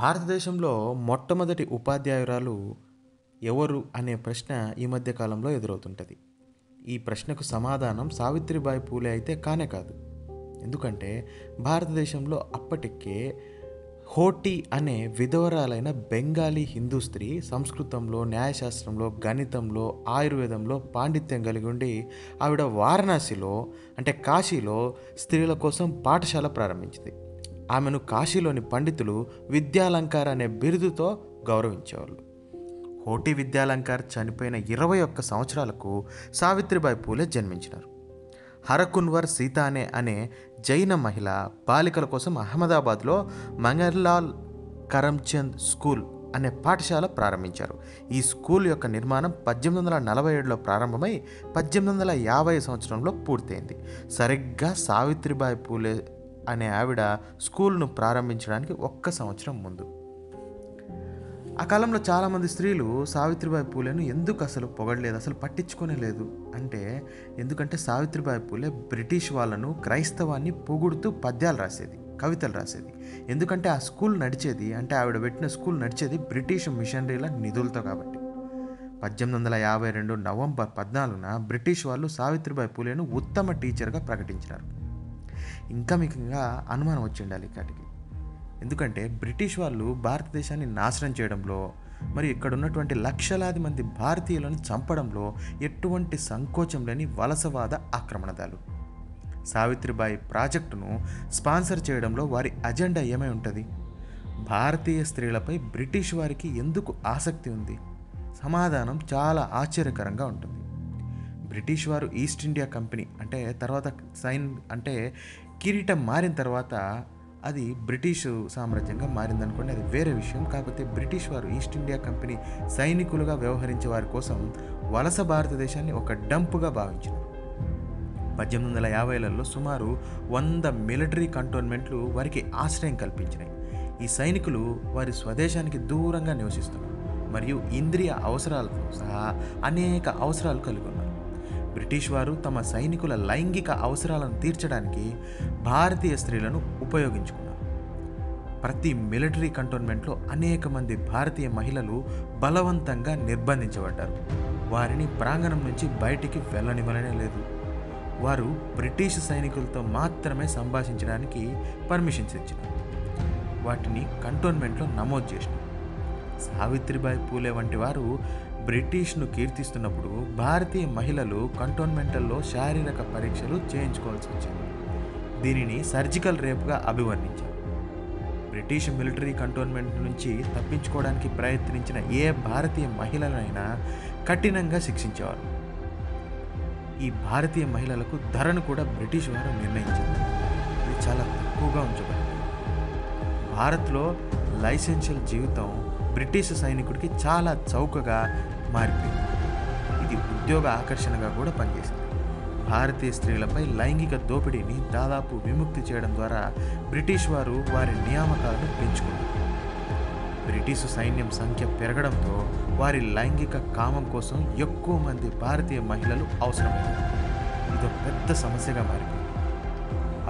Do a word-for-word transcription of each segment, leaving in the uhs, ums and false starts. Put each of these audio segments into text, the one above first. భారతదేశంలో మొట్టమొదటి ఉపాధ్యాయురాలు ఎవరు అనే ప్రశ్న ఈ మధ్యకాలంలో ఎదురవుతుంటుంది. ఈ ప్రశ్నకు సమాధానం సావిత్రిబాయి పూలే అయితే కానే కాదు. ఎందుకంటే భారతదేశంలో అప్పటికే హోటి అనే విధవరాలైన బెంగాలీ హిందూ స్త్రీ సంస్కృతంలో, న్యాయశాస్త్రంలో, గణితంలో, ఆయుర్వేదంలో పాండిత్యం కలిగి ఉండి ఆవిడ వారణాసిలో అంటే కాశీలో స్త్రీల కోసం పాఠశాల ప్రారంభించింది. ఆమెను కాశీలోని పండితులు విద్యాలంకార్ అనే బిరుదుతో గౌరవించేవాళ్ళు. హోటి విద్యాలంకార్ చనిపోయిన ఇరవై ఒక్క సంవత్సరాలకు సావిత్రిబాయి పూలే జన్మించినారు. హరకున్వర్ సీతానే అనే జైన మహిళ బాలికల కోసం అహ్మదాబాద్లో మంగర్లాల్ కరంచంద్ స్కూల్ అనే పాఠశాల ప్రారంభించారు. ఈ స్కూల్ యొక్క నిర్మాణం పద్దెనిమిది వందల నలభై ఏడులో ప్రారంభమై పద్దెనిమిది వందల యాభై సంవత్సరంలో పూర్తయింది. సరిగ్గా సావిత్రిబాయి పూలే అనే ఆవిడ స్కూల్ను ప్రారంభించడానికి ఒక్క సంవత్సరం ముందు. ఆ కాలంలో చాలామంది స్త్రీలు సావిత్రిబాయి పూలేను ఎందుకు అసలు పొగడలేదు, అసలు పట్టించుకునే లేదు అంటే ఎందుకంటే సావిత్రిబాయి పూలే బ్రిటిష్ వాళ్ళను, క్రైస్తవాన్ని పొగుడుతూ పద్యాలు రాసేది, కవితలు రాసేది. ఎందుకంటే ఆ స్కూల్ నడిచేది అంటే ఆవిడ పెట్టిన స్కూల్ నడిచేది బ్రిటిష్ మిషనరీల నిధులతో కాబట్టి. పద్దెనిమిది వందల యాభై రెండు నవంబర్ పద్నాలుగున బ్రిటిష్ వాళ్ళు సావిత్రిబాయి పూలేను ఉత్తమ టీచర్గా ప్రకటించినారు. ఇంకా మీకు ఇంకా అనుమానం వచ్చి ఉండాలి ఇక్కడికి, ఎందుకంటే బ్రిటిష్ వాళ్ళు భారతదేశాన్ని నాశనం చేయడంలో మరి ఇక్కడ ఉన్నటువంటి లక్షలాది మంది భారతీయులను చంపడంలో ఎటువంటి సంకోచం లేని వలసవాద ఆక్రమణదాలు. సావిత్రిబాయి ప్రాజెక్టును స్పాన్సర్ చేయడంలో వారి అజెండా ఏమై ఉంటుంది? భారతీయ స్త్రీలపై బ్రిటిష్ వారికి ఎందుకు ఆసక్తి ఉంది? సమాధానం చాలా ఆశ్చర్యకరంగా ఉంటుంది. బ్రిటిష్ వారు ఈస్ట్ ఇండియా కంపెనీ అంటే తర్వాత సైన్ అంటే కిరీటం మారిన తర్వాత అది బ్రిటిష్ సామ్రాజ్యంగా మారిందనుకోండి, అది వేరే విషయం. కాకపోతే బ్రిటిష్ వారు ఈస్ట్ ఇండియా కంపెనీ సైనికులుగా వ్యవహరించే వారి కోసం వలస భారతదేశాన్ని ఒక డంప్గా భావించారు. పద్దెనిమిది వందల యాభైలలో సుమారు వంద మిలిటరీ కంటోన్మెంట్లు వారికి ఆశ్రయం కల్పించినాయి. ఈ సైనికులు వారి స్వదేశానికి దూరంగా నివసిస్తున్నారు మరియు ఇంద్రియ అవసరాలతో సహా అనేక అవసరాలు కలిగి ఉన్నారు. బ్రిటిష్ వారు తమ సైనికుల లైంగిక అవసరాలను తీర్చడానికి భారతీయ స్త్రీలను ఉపయోగించుకున్నారు. ప్రతి మిలిటరీ కంటోన్మెంట్లో అనేక మంది భారతీయ మహిళలు బలవంతంగా నిర్బంధించబడ్డారు. వారిని ప్రాంగణం నుంచి బయటికి వెళ్ళనివ్వలనే లేదు. వారు బ్రిటిష్ సైనికులతో మాత్రమే సంభాషించడానికి పర్మిషన్స్ ఇచ్చినారు. వాటిని కంటోన్మెంట్లో నమోదు చేసినారు. సావిత్రిబాయి పూలే వంటి వారు బ్రిటిష్ను కీర్తిస్తున్నప్పుడు భారతీయ మహిళలు కంటోన్మెంటల్లో శారీరక పరీక్షలు చేయించుకోవాల్సి వచ్చింది. దీనిని సర్జికల్ రేప్గా అభివర్ణించారు. బ్రిటిష్ మిలిటరీ కంటోన్మెంట్ నుంచి తప్పించుకోవడానికి ప్రయత్నించిన ఏ భారతీయ మహిళనైనా కఠినంగా శిక్షించేవారు. ఈ భారతీయ మహిళలకు ధరను కూడా బ్రిటిష్ వారు నిర్ణయించారు. ఇది చాలా తక్కువగా ఉంచబడింది. భారత్లో లైసెన్షియల్ జీవితం బ్రిటిష్ సైనికుడికి చాలా చౌకగా మారిపోయింది. ఇది ఉద్యోగ ఆకర్షణగా కూడా పనిచేసింది. భారతీయ స్త్రీలపై లైంగిక దోపిడీని దాదాపు విముక్తి చేయడం ద్వారా బ్రిటిష్ వారు వారి నియామకాలను పెంచుకున్నారు. బ్రిటిష్ సైన్యం సంఖ్య పెరగడంతో వారి లైంగిక కామం కోసం ఎక్కువ మంది భారతీయ మహిళలు అవసరమైంది. ఇది పెద్ద సమస్యగా మారింది.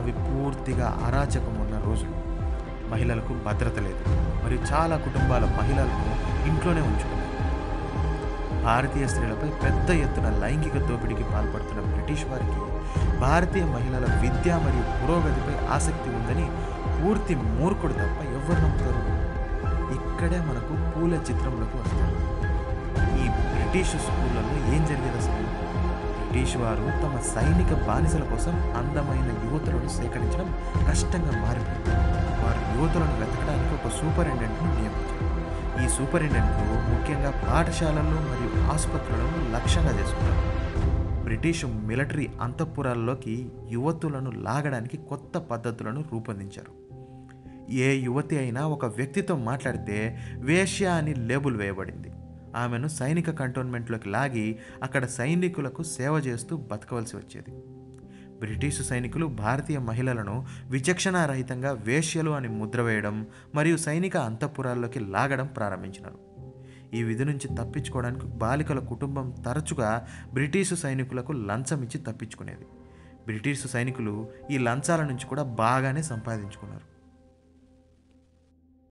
అవి పూర్తిగా అరాచకం ఉన్న రోజులు. మహిళలకు భద్రత లేదు మరియు చాలా కుటుంబాల మహిళలను ఇంట్లోనే ఉంచుకున్నారు. భారతీయ స్త్రీలపై పెద్ద ఎత్తున లైంగిక దోపిడీకి పాల్పడుతున్న బ్రిటిష్ వారికి భారతీయ మహిళల విద్య మరియు పురోగతిపై ఆసక్తి ఉందని పూర్తి మూర్ఖుడు తప్ప ఎవరు నమ్ముతారు? ఇక్కడే మనకు పూల చిత్రంలోకి వస్తారు. ఈ బ్రిటిష్ స్కూళ్ళలో ఏం జరిగేది అసలు? బ్రిటిష్ వారు తమ సైనిక బానిసల కోసం అందమైన యువతులను సేకరించడం కష్టంగా మారిపోయింది. వారు యువతులను వెతకడానికి ఒక సూపరింటెండెంట్ను నియమించారు. ఈ సూపరింటెండెంట్లు ముఖ్యంగా పాఠశాలలు మరియు ఆసుపత్రులను లక్ష్యంగా చేసుకున్నారు. బ్రిటిష్ మిలిటరీ అంతఃపురాల్లోకి యువతులను లాగడానికి కొత్త పద్ధతులను రూపొందించారు. ఏ యువతి అయినా ఒక వ్యక్తితో మాట్లాడితే వేశ్య అని లేబుల్ వేయబడింది. ఆమెను సైనిక కంటోన్మెంట్లోకి లాగి అక్కడ సైనికులకు సేవ చేస్తూ బతకవలసి వచ్చేది. బ్రిటిష్ సైనికులు భారతీయ మహిళలను విచక్షణారహితంగా వేశ్యలు అని ముద్రవేయడం మరియు సైనిక అంతఃపురాల్లోకి లాగడం ప్రారంభించినారు. ఈ విధి నుంచి తప్పించుకోవడానికి బాలికల కుటుంబం తరచుగా బ్రిటిష్ సైనికులకు లంచం ఇచ్చి తప్పించుకునేది. బ్రిటిష్ సైనికులు ఈ లంచాల నుంచి కూడా బాగానే సంపాదించుకున్నారు.